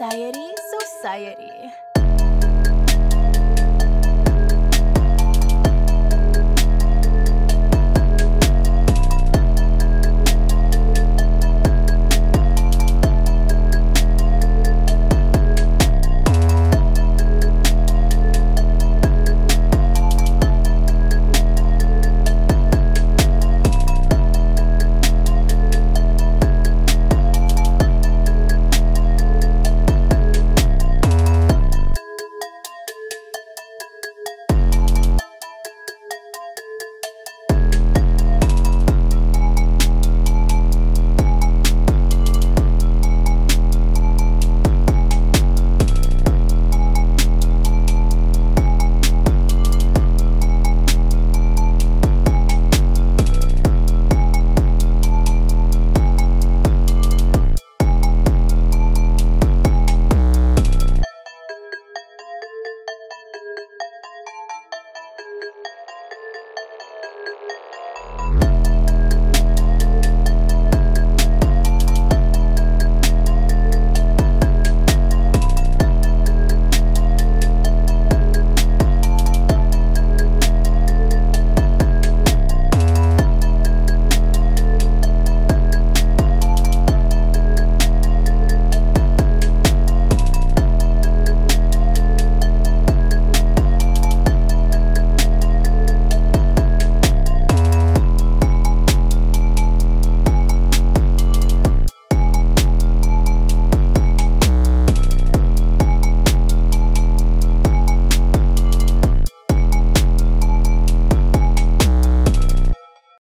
Anxiety Society.